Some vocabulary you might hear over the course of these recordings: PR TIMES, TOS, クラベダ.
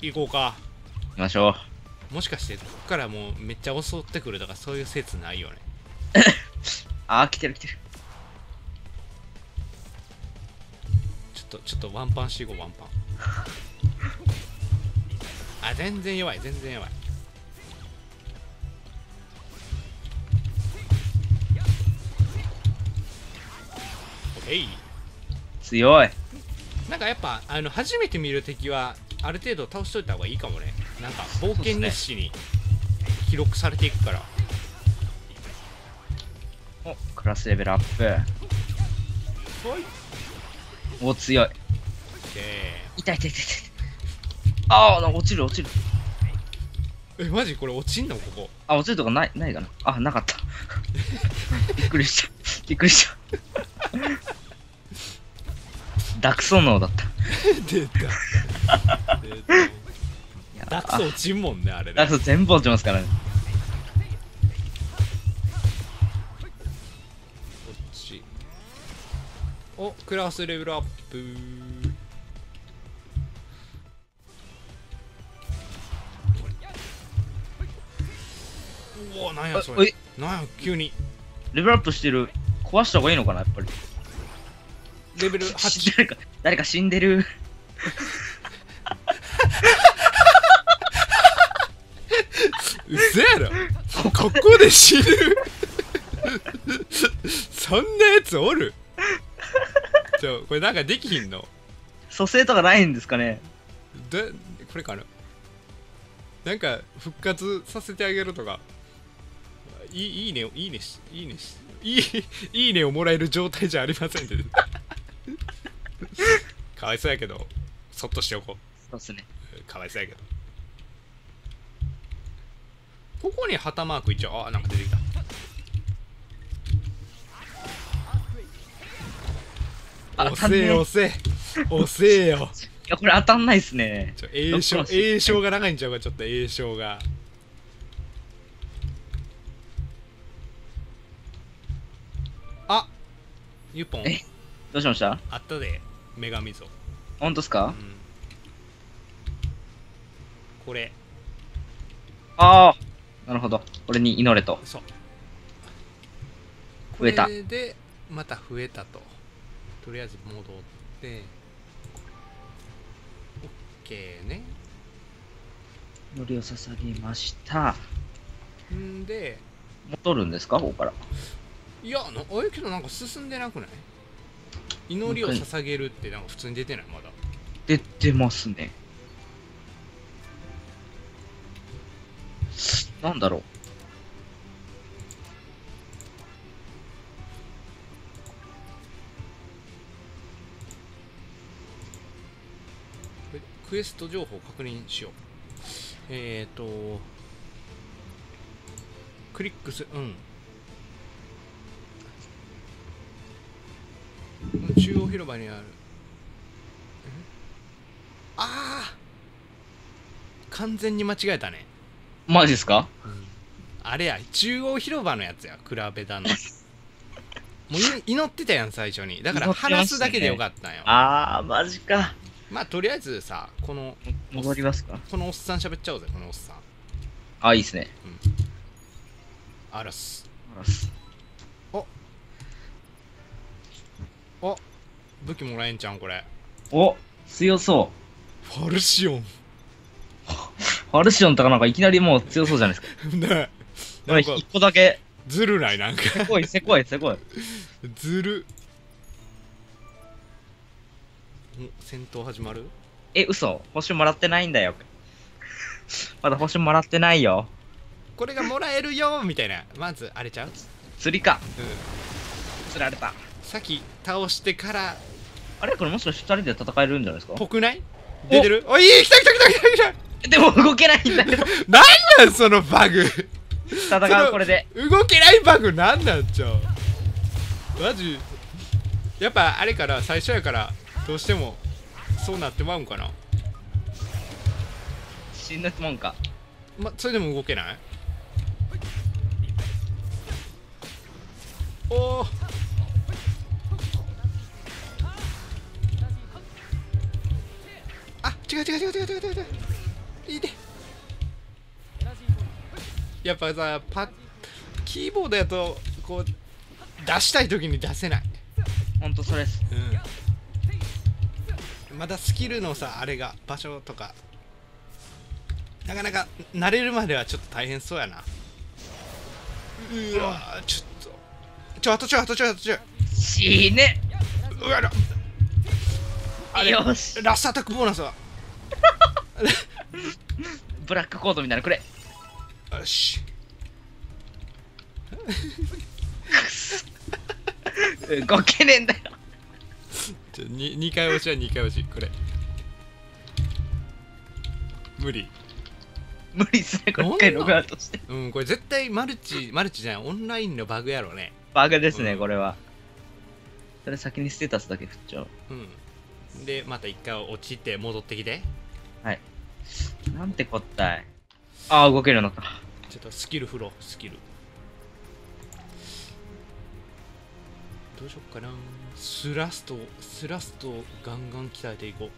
行こうか。行きましょう。もしかしてここからもうめっちゃ襲ってくるとかそういう説ないよね。ああ、来てる来てる。ちょっとワンパンしよう、ワンパン。あ、全然弱い、全然弱い。オッケー。強い。なんかやっぱ初めて見る敵はある程度倒しといた方がいいかもね。なんか冒険日誌に記録されていくから。お、クラスレベルアップ。はい。お、強い。痛い痛い痛い痛い。ああ、落ちる落ちる。え、マジこれ落ちんのここ。あ、落ちるとかないかな。あ、なかった。びっくりした。びっくりした。ダクソ脳だった。出た。ダクソ落ちんもんね、あれね。ダクソ全部落ちますからね。お、クラスレベルアップ。おお、なんやそれ。なんや急にレベルアップしてる。壊した方がいいのかな、やっぱり。レベル8。誰か死んでる。うそやろ、ここで死ぬ。そんなやつおる。これなんかできひんの？蘇生とかないんですかね？これかな？なんか復活させてあげるとか、いいねをもらえる状態じゃありませんって。かわいそうやけど、そっとしておこう。そうっすね。かわいそうやけど。ここに旗マーク一応、あ、なんか出てきた。押せよ。いや、これ当たんないっすね。栄翔が長いんちゃうか、ちょっと栄翔が。あ、ユポン。え、どうしました？あったで、女神像。ほんとっすか？うん、これ。ああ、なるほど。これに祈れと。そう。増えた。これで、また増えたと。とりあえず戻って、OK ね。祈りを捧げました。んで、戻るんですか、ここから。いや、あれけどなんか進んでなくない？祈りを捧げるってなんか普通に出てない、まだ。出てますね。なんだろう。クエスト情報確認しよう。クリックする、うん。中央広場にある。ああ、完全に間違えたね。マジですか？うん、あれや、中央広場のやつや、比べたの。もう祈ってたやん、最初に。だから話すだけでよかったんよ。ああ、マジか。まあとりあえずさ、この戻りますか。このおっさん喋っちゃおうぜ、このおっさん。あ、いいっすね。うん、あらす。お武器もらえんちゃん、これ。お、強そう。ファルシオン。ファルシオンとかなんかいきなりもう強そうじゃないですか。ねえ。なんか一個だけ。ずるない、なんか。せこい、せこい、せこい。ずる。戦闘始まる？え、嘘、星もらってないんだよ。まだ星もらってないよ。これがもらえるよみたいな。まずあれちゃう？釣りか。うん。釣られた。さっき倒してから。あれ、これもしかして2人で戦えるんじゃないですか？ぽくない？出てる？おい、来た来た来た来た来た。でも動けないんだけど。なんなんそのバグ。戦う、これで。動けないバグなんなんちゃう。マジ。やっぱあれから最初やから。どうしてもそうなってまうんかな。死んだってまうんか。ま、それでも動けない。おお、あ、違う違う違う違う違う違う。いて。やっぱさ、キーボードやとこう出したい時に出せない。ほんとそれです、うん、まだスキルのさあれが場所とかなかなか慣れるまではちょっと大変そうやな。うわー、ちょっとあとちょ死ね。うわらあれよし、ラストアタックボーナスはブラックコードみたいなのくれ。よしごけねえんだよ。2回押しは2回押し、これ無理っすね。これ1回ログアウトして、うん、これ絶対マルチじゃない、オンラインのバグやろうね。バグですね、うん、これは。それ先にステータスだけ振っちゃおう。うんでまた1回落ちて戻ってきて。はい、なんてこったい。ああ動けるのか。ちょっとスキル振ろう。スキルどうしよっかな。スラストガンガン鍛えていこう。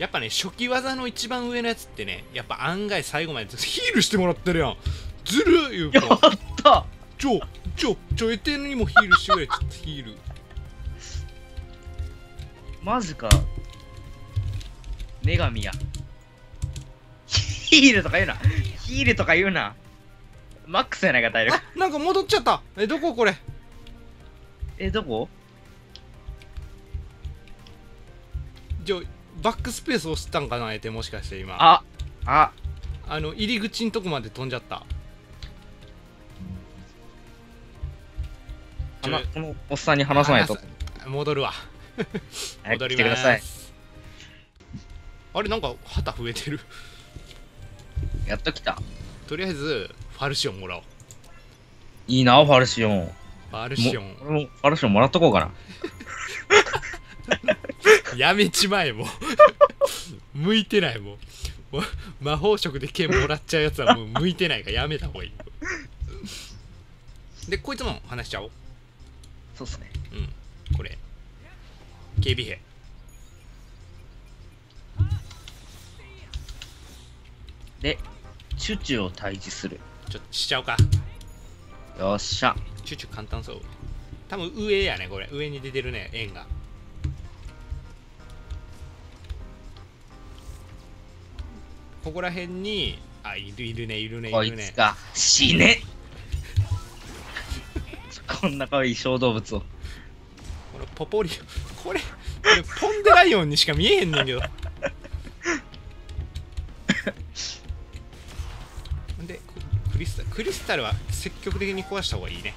やっぱね、初期技の一番上のやつってね、やっぱ案外最後までヒールしてもらってるやん。ずるいよ。やったちょえてんにもヒールしてくれ。ちょっとヒールマジか、女神や。ヒールとか言うな、ヒールとか言うな。マックスやないか体力。あ、なんか戻っちゃった。え、どここれ、どこ？じゃあバックスペース押したんかな、もしかして今。あの入り口のとこまで飛んじゃった。このおっさんに話さないと。戻るわ戻ります。あれなんか旗増えてるやっと来た。とりあえずファルシオンもらおう。いいな、ファルシオン。ファルシオンもらっとこうかなやめちまえもう向いてない。もう魔法色で剣もらっちゃうやつはもう向いてないからやめたほうがいいでこいつも話しちゃおう。そうっすね。うん、これ警備兵。でチュチュを退治する。ちょっとしちゃおうか。よっしゃ、チュチュ簡単そう。多分上やね、これ上に出てるね、円が。ここら辺にあ、いるね。こいつか、死ねこんな可愛い小動物を。このポポリオ、これポンデライオンにしか見えへんねんけどでクリスタルは積極的に壊した方がいいね。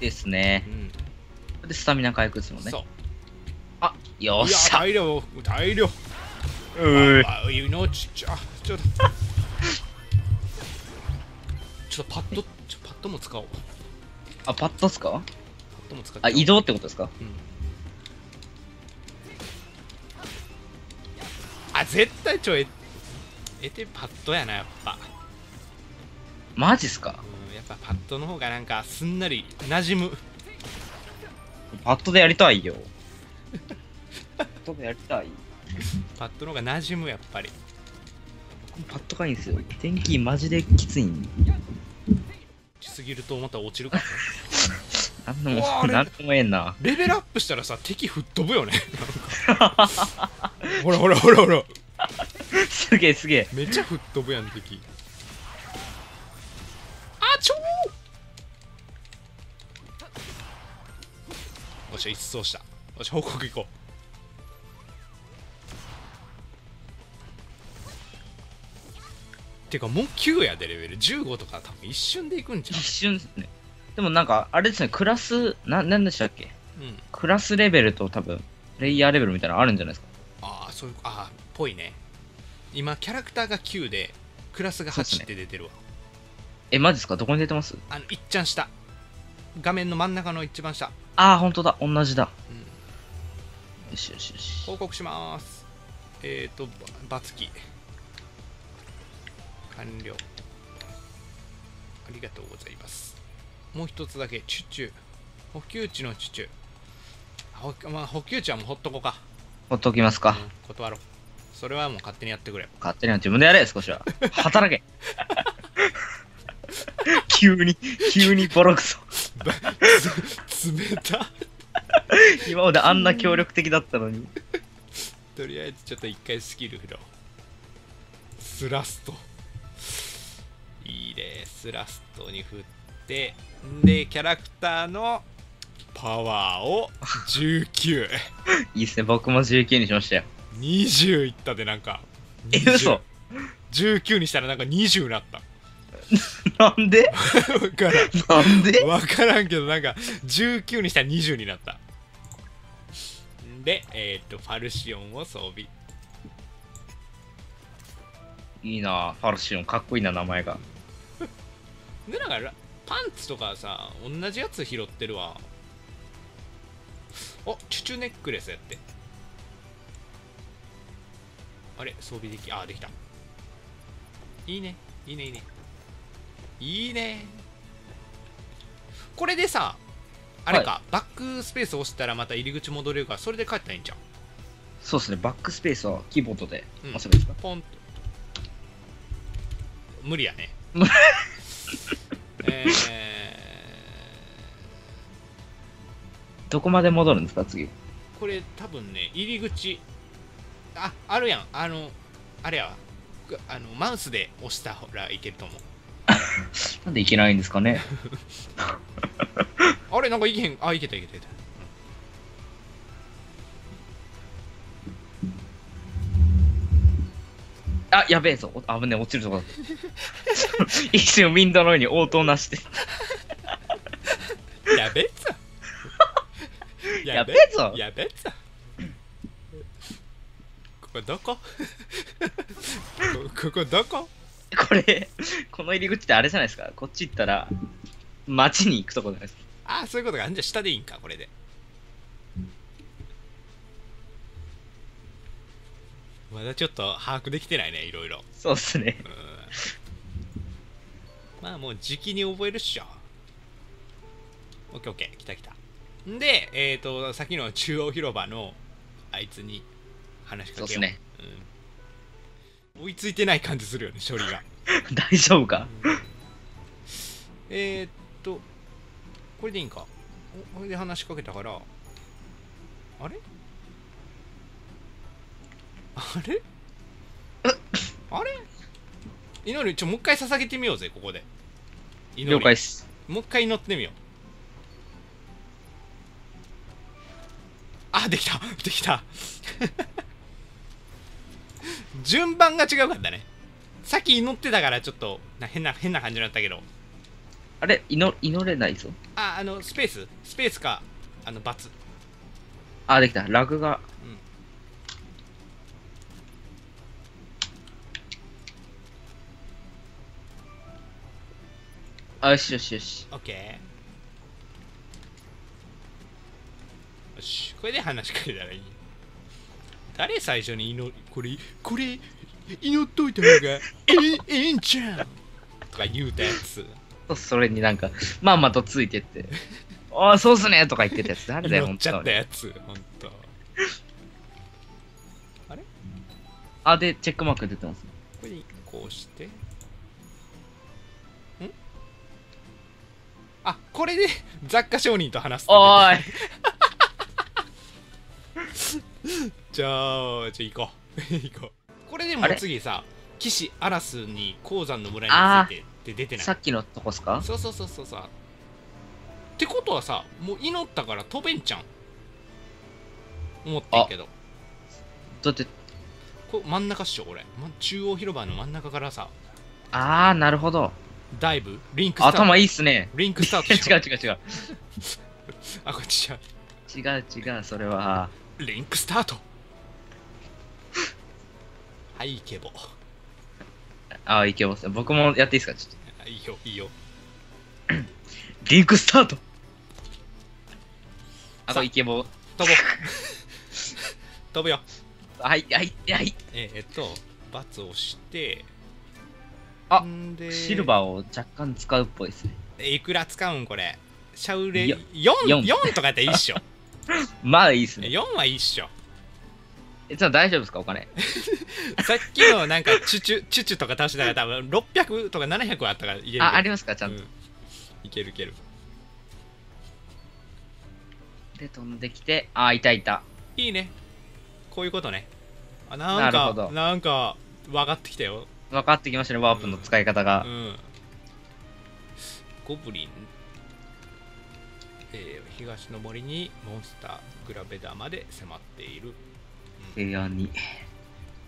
ですね。うん、でスタミナ回復ですもんね。そう。あ、よっしゃ。大量。あ、命ちょっと。ちょっとパッドも使おう。あ、パッドっすか？パッドも使って。あ、移動ってことですか？うん、あ、絶対えてパッドやな、やっぱ。マジっすか？やっぱパッドの方がなんかすんなり馴染む。パッドでやりたいよパッドでやりたい。パッドの方が馴染む、やっぱり。パッドがいいんですよ。天気マジできついん。きすぎると思ったら落ちるからねなんでもええな。レベルアップしたらさ、敵吹っ飛ぶよねほらすげえめっちゃ吹っ飛ぶやん敵。よし、一掃した。よし、報告行こう。てかもう9やで、レベル15とか多分一瞬で行くんじゃん。一瞬ですね。でもなんかあれですね、クラスなんでしたっけ、うん、クラスレベルと多分プレイヤーレベルみたいなのあるんじゃないですか。ああ、そういう、ああぽいね。今キャラクターが9でクラスが8って出てるわ。え、マジですか？どこに出てます？あの、いっちゃん下。画面の真ん中の一番下。ああ、ほんとだ。同じだ。うん、よし。報告しまーす。バツキ。完了。ありがとうございます。もう一つだけ。チュチュ。補給値のチュチュ。まあ、補給値はもうほっとこうか。ほっときますか。うん、断ろう。それはもう勝手にやってくれ。勝手には自分でやれ、少しは。働け。急にボロクソ。冷た。今まであんな協力的だったのに。とりあえずちょっと一回スキル振ろう。スラスト。いいね。スラストに振って。で、キャラクターのパワーを19。いいっすね。僕も19にしましたよ。20いったで、なんか。え、嘘。19にしたらなんか20になった。なんで分からん。なんで分からんけど、なんか19にしたら20になった。で、ファルシオンを装備。いいな、ファルシオン、かっこいいな、名前が。で、なんかパンツとかさ、同じやつ拾ってるわ。お、チュチュネックレスやって。あれ、装備でき、あ、できた。いいね、いいね、いいね。いいね。これでさ、あれか、はい、バックスペース押したらまた入り口戻れるから、それで帰ったらいいんじゃん。そうですね、バックスペースはキーボードで押せるんですか、うん、ポンと。無理やね。どこまで戻るんですか、次。これ、多分ね、入り口。あ、あるやん。あれやわ。マウスで押したらいけると思う。なんでいけないんですかね。あれ、なんかいけへん。あ、いけたいけたいけた。あ、やべえぞ。危ねえ、落ちるとこだった。一瞬、ウィンドウの上に応答なして。やべえぞ。やべえぞ。やべえぞ。ここどこ？ここどこ？これ、この入り口ってあれじゃないですか。こっち行ったら、街に行くとこじゃないですか。ああ、そういうことか。じゃあ下でいいんか、これで。まだちょっと把握できてないね、いろいろ。そうっすね。まあもう時期に覚えるっしょ。オッケーオッケー、来た来た。んで、さっきの中央広場のあいつに話しかけよう。そうっすね。うん、追いついてない感じするよね、処理が。大丈夫か、うん、これでいいんか。これで話しかけたから、あれあれあれ祈り、もう一回捧げてみようぜ、ここで。祈り。了解っす。もう一回祈ってみよう。あ、できたできた。順番が違うかったね。さっき祈ってたからちょっと変な感じになったけど。あれ、祈れないぞ。あ、スペースか、×。あ、できた。ラグが。うん。あ、よしよしよし。オッケー。よし、これで話しかけたらいい。誰最初にこれ祈っといた方がええんちゃんとか言うたやつ。それになんかまんまとついてって「ああそうっすね」とか言ってたやつ。誰だよ、祈っちゃったやつ。ほんとあれ、あ、でチェックマーク出てます。これにこうして、ん、あ、これで雑貨商人と話す。おーいじゃあ行こう。行こう。これでも次さ、騎士アラスに鉱山の村についてって出てない。さっきのとこっすか。そうそうそうそうさ。ってことはさ、もう祈ったから飛べんちゃん。思ってるけど。だって、これ真ん中っしょ、これ。中央広場の真ん中からさ。ああ、なるほど。ダイブ、リンクスタート。頭いいっすね。リンクスタート。違う。あ、こっち違う、それは。リンクスタート。はい、イケボ。ああ、イケボです。僕もやっていいですか、ちょっと。いいよ、いいよ。リンクスタート。あとイケボ。飛ぼう。飛ぶよ。はい。×をして。あ、シルバーを若干使うっぽいですね。いくら使うんこれ。シャウレ4とかやったらいいっしょ。まあいいっすね。4はいいっしょ。ちょっと大丈夫ですかお金。さっきのなんかチュチュとか倒しながら多分600とか700はあったからいける。あ、ありますかちゃんと、うん、いけるいける。で飛んできて、あーいたいた。いいね、こういうことね。あ、なんかなんか分かってきたよ。分かってきましたね、ワープの使い方が、うんうん、ゴブリン、東の森にモンスターグラベダまで迫っている。平安に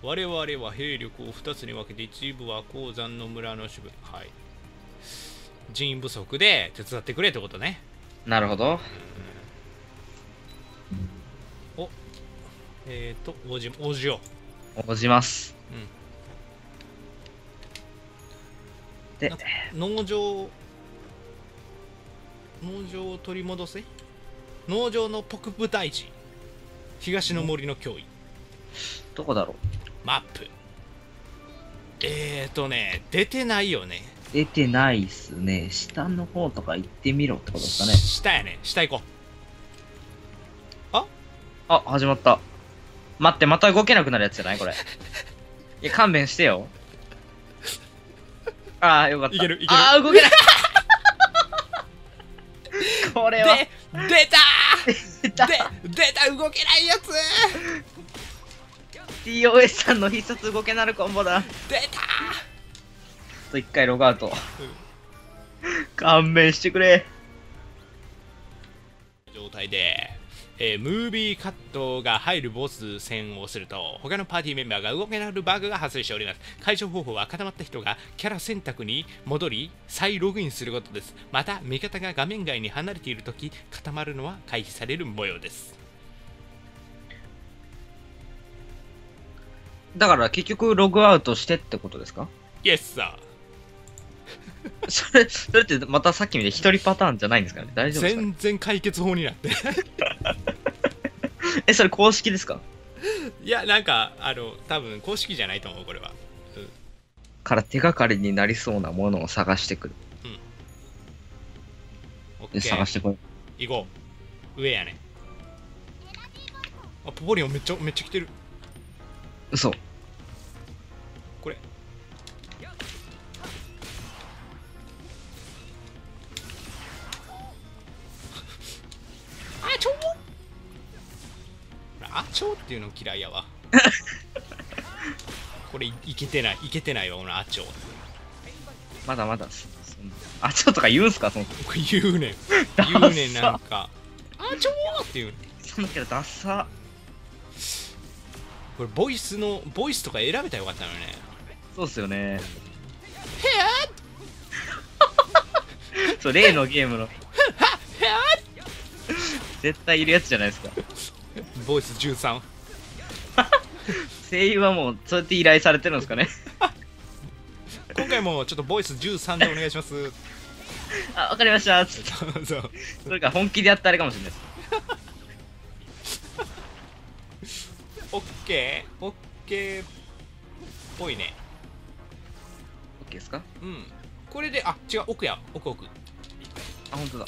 我々は兵力を2つに分けて、一部は鉱山の村の支部、はい、人員不足で手伝ってくれってことね。なるほど、うん、お応じます。うんで農場を取り戻せ。農場のポクプ大臣、東の森の脅威、どこだろう。マップ出てないよね。出てないっすね。下の方とか行ってみろってことですかね。下やね、下行こう。ああ、始まった。待って、また動けなくなるやつじゃないこれ。いや勘弁してよ。ああよかった、いけるいける。ああ動けない。これは出た動けないやつ。 TOS さんの必殺動けなるコンボだ。出たと。一回ログアウト、うん、勘弁してくれ。状態で、ムービーカットが入るボス戦をすると他のパーティーメンバーが動けなくなるバグが発生しております。解除方法は固まった人がキャラ選択に戻り再ログインすることです。また味方が画面外に離れているとき固まるのは回避される模様です。だから結局ログアウトしてってことですか。イエスさ。それってまたさっきみたいに1人パターンじゃないんですかね。大丈夫ですか、ね、全然解決法になってそれ公式ですか。いやなんか多分公式じゃないと思うこれは、うん、から手がかりになりそうなものを探してくる、うん、で探してこい。行こう。上やね。あ、ポポリオンめっちゃ来てる。嘘。これアチョウっていうの嫌いやわ。これいけてないわこのアチョウ。まだまだアチョウとか言うんすか。その言うねん言うねん。なんかアチョウって言うねん。そんなキャラダサ。これボイスとか選べたらよかったのね。そうっすよね。へえそう例のゲームの絶対いるやつじゃないですか。ボイス13 声優はもうそうやって依頼されてるんですかね。今回もちょっとボイス13でお願いします。あ、わかりました。そうそれか本気でやったあれかもしれないです。オッケーオッケーっぽいね。オッケーですか。うん、これで、あ、違う、奥や、奥、あ、本当だ。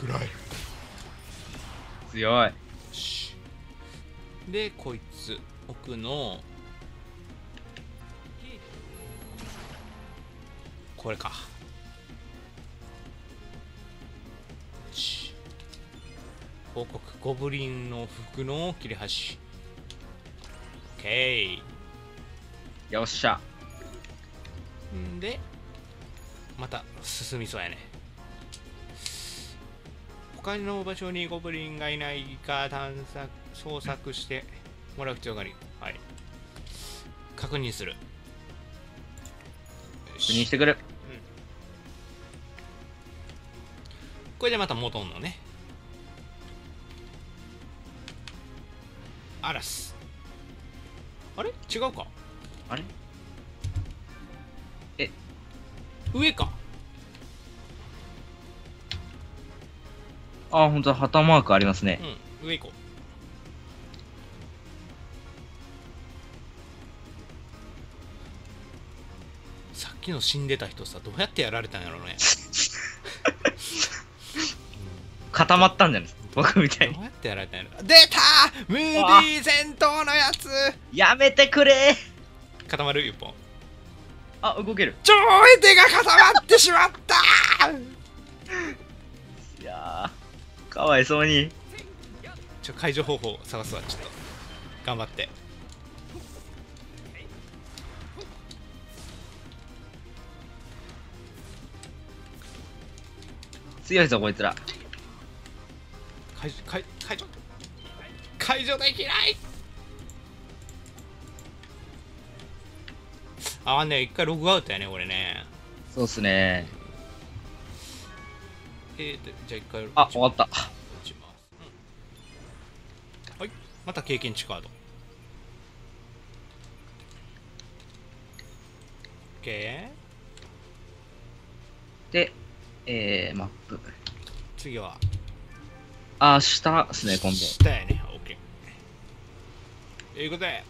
暗い。強い。でこいつ奥のこれか。王国ゴブリンの服の切れ端。オッケー、よっしゃ。んでまた進みそうやね。他の場所にゴブリンがいないか捜索してもらう必要があり、はい、確認する。確認してくる、うん、これでまた戻んのね。あらす、あれ違うか、あれ上か。あ、本当だ、旗マークありますね。うん、上行こう。さっきの死んでた人さ、どうやってやられたんやろうね。固まったんじゃないですか。僕みたいに。どうやってやられたんやろ。出たームーディー戦闘のやつやめてくれー。固まるゆっぽん。あ、動ける。ちょー、手が固まってしまったーいやー、かわいそうに。ちょ、解除方法探すわ、ちょっと。頑張って。強いぞこいつら。解除できない。ああね、一回ログアウトやねこれね。そうっすね。じゃあ一回、あ、終わった。うん、はい、また経験値カード。OK で、マップ。次はあ、下ですね、今度。下やね、OK。ということで。